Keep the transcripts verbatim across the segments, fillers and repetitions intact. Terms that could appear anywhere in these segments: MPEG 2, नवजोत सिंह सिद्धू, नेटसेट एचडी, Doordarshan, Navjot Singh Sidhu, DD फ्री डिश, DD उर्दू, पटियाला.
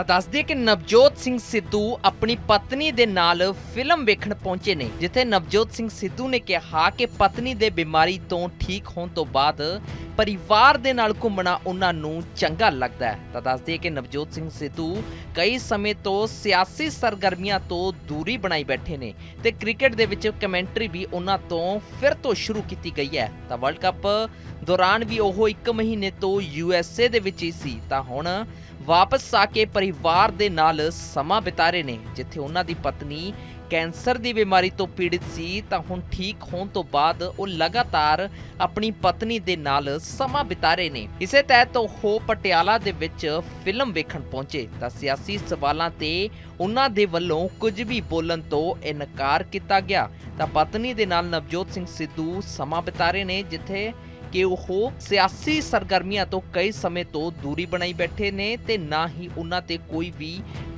ਤਾਂ ਦੱਸ ਦਈਏ ਕਿ ਨਵਜੋਤ ਸਿੰਘ ਸਿੱਧੂ ਆਪਣੀ ਪਤਨੀ ਦੇ ਨਾਲ ਫਿਲਮ ਵੇਖਣ ਪਹੁੰਚੇ ਨੇ, ਜਿੱਥੇ ਨਵਜੋਤ ਸਿੰਘ ਸਿੱਧੂ ਨੇ ਕਿਹਾ ਕਿ ਪਤਨੀ ਦੇ ਬਿਮਾਰੀ ਤੋਂ ਠੀਕ ਹੋਣ ਤੋਂ ਬਾਅਦ परिवार दे नाल घूमना उन्हां नूं चंगा लगता है। तो दस दिए कि नवजोत सिंह सिद्धू कई समय तो सियासी सरगर्मियां तो दूरी बनाई बैठे ने ते क्रिकेट दे विच कमेंटरी भी उन्हां तो फिर तो शुरू की गई है। तो वर्ल्ड कप दौरान भी वह एक महीने तो यू एस ए दे विच ही सी, तां हुण वापस आके परिवार दे नाल समा बिता रहे ने, जिथे उन्हां दी पत्नी कैंसर की बीमारी तो पीड़ित सी, तां हुण ठीक होण तो बाद वो लगातार अपनी पत्नी दे नाल समा बिता रहे ने। इसे तहत तो हो पटियाला दे विच फिल्म वेखण पहुंचे तां सियासी सवालां ते उन्हां दे वल्लों कुछ भी बोलण तो इनकार किया गया। तां पत्नी दे नाल नवजोत सिंह सिद्धू समा बिता रहे ने, जिथे कि वह सियासी सरगर्मियां तो कई समय तो दूरी बनाई बैठे ने ते ना ही उन्हां ते कोई भी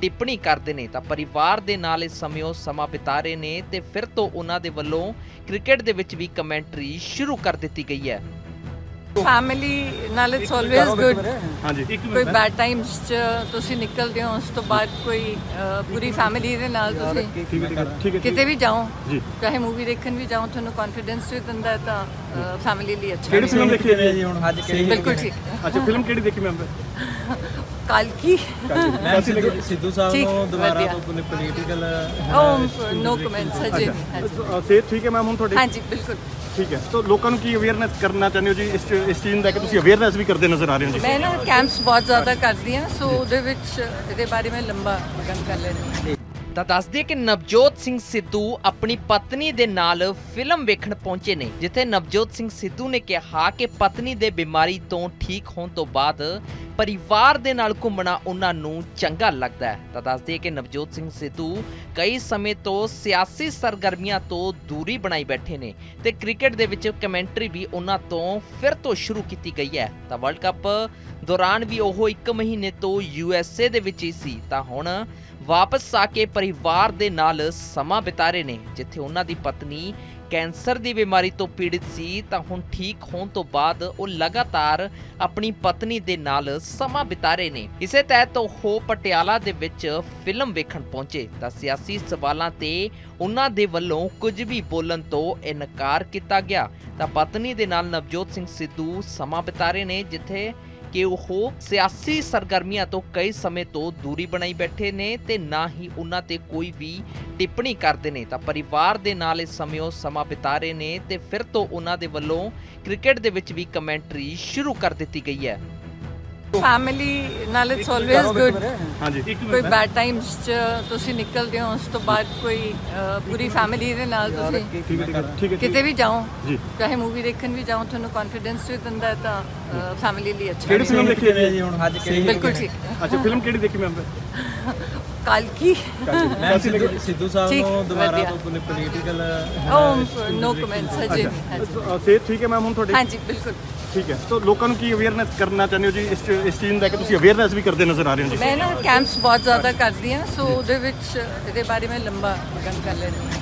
टिप्पणी करते हैं। तो परिवार के नाल इस समय समा बिता रहे ने ते फिर तो उन्हां दे वल्लों क्रिकेट दे विच भी कमेंट्री शुरू कर दी गई है। फैमिली नाल इट्स ऑलवेज गुड, कोई बैड टाइम्स तुसी निकलदे हो उस तो बाद कोई पूरी फैमिली दे नाल तुसी किते भी जाओ, चाहे मूवी देखन भी जाओ, तुहानू कॉन्फिडेंस भी दिंदा है। तां फैमिली लई अच्छा। केड़ी फिल्म देखी है जी हुण आज? बिल्कुल ठीक। अच्छा, फिल्म केड़ी देखी? मैं काल की सिद्धू साहब नो दोबारा तो पॉलिटिकल नो कमेंट्स है जी। सेहत ठीक है मैम हुण तुहाडी? हां जी बिल्कुल ठीक है। तो लोगों की अवेयरनेस करना चाहते हो जी इस इस चीज़ का, अवेयरनेस भी करते नजर आ रहे हो? मैं ना कैंप्स बहुत ज़्यादा करती हूँ, सो उसके बारे में लंबा गल कर लेते हैं। ਤਾਂ ਦੱਸ ਦਈਏ ਕਿ ਨਵਜੋਤ ਸਿੰਘ ਸਿੱਧੂ ਆਪਣੀ ਪਤਨੀ ਦੇ ਨਾਲ ਫਿਲਮ ਵੇਖਣ ਪਹੁੰਚੇ ਨੇ, ਜਿੱਥੇ ਨਵਜੋਤ ਸਿੰਘ ਸਿੱਧੂ ਨੇ ਕਿਹਾ ਕਿ ਪਤਨੀ ਦੇ ਬਿਮਾਰੀ ਤੋਂ ਠੀਕ ਹੋਣ ਤੋਂ ਬਾਅਦ ਪਰਿਵਾਰ ਦੇ ਨਾਲ ਘੁੰਮਣਾ ਉਹਨਾਂ ਨੂੰ ਚੰਗਾ ਲੱਗਦਾ ਹੈ। ਤਾਂ ਦੱਸ ਦਈਏ ਕਿ ਨਵਜੋਤ ਸਿੰਘ ਸਿੱਧੂ ਕਈ ਸਮੇਂ ਤੋਂ ਸਿਆਸੀ ਸਰਗਰਮੀਆਂ ਤੋਂ ਦੂਰੀ ਬਣਾਈ ਬੈਠੇ ਨੇ ਤੇ ਕ੍ਰਿਕਟ ਦੇ ਵਿੱਚ ਕਮੈਂਟਰੀ ਵੀ ਉਹਨਾਂ ਤੋਂ ਫਿਰ ਤੋਂ ਸ਼ੁਰੂ ਕੀਤੀ ਗਈ ਹੈ। ਤਾਂ ਵਰਲਡ ਕੱਪ ਦੌਰਾਨ ਵੀ ਉਹ ਇੱਕ ਮਹੀਨੇ ਤੋਂ ਯੂ ਐਸ ਏ ਦੇ ਵਿੱਚ ਹੀ ਸੀ, ਤਾਂ ਹੁਣ वापस आके परिवार दे नाल समा बिता रहे ने, जिथे उन्हां दी पत्नी कैंसर की बीमारी तो पीड़ित सी, तां हुण ठीक होण तो बाद वो लगातार अपनी पत्नी दे नाल समा बिता रहे ने। इसे तहत तो हो पटियाला दे विच फिल्म वेखण पहुंचे तां सियासी सवालां ते उन्हां दे वल्लों कुछ भी बोलण तो इनकार किया गया। तां पत्नी दे नाल नवजोत सिंह सिद्धू समा बिता रहे ने, जिथे कि वह सियासी सरगर्मियां तो कई समय तो दूरी बनाई बैठे ने ते ना ही उन्हां ते कोई भी टिप्पणी करते हैं। तो परिवार के नाल इस समय समा बिता रहे ने ते फिर तो उन्हां दे वल्लों क्रिकेट दे विच भी कमेंट्री शुरू कर दी गई है। फैमिली नाल इट्स ऑलवेज गुड, कोई बैड टाइम्स तुसी निकलदे हो उस तो बाद कोई पूरी फैमिली दे नाल तुसी किते भी जाओ, चाहे मूवी देखन भी जाओ, तुहानू कॉन्फिडेंस भी दिंदा है। तां फैमिली लई अच्छा। केड़ी फिल्म देखी है जी हुण आज? बिल्कुल ठीक। अच्छा, फिल्म केड़ी देखी मैम? काल की सिद्धू साहब नो दोबारा तो पॉलिटिकल नो कमेंट्स है जी। सेहत ठीक है मैम हुण तुहाडी? हां जी बिल्कुल ठीक है। तो लोगों की अवेयरनेस करना चाहते हो जी इस इस चीज़ का, अवेयरनेस भी करते नजर आ रहे हो? मैं ना कैंप्स बहुत ज़्यादा करती हूँ, सो उसके बारे में लंबा गल कर लेते हैं।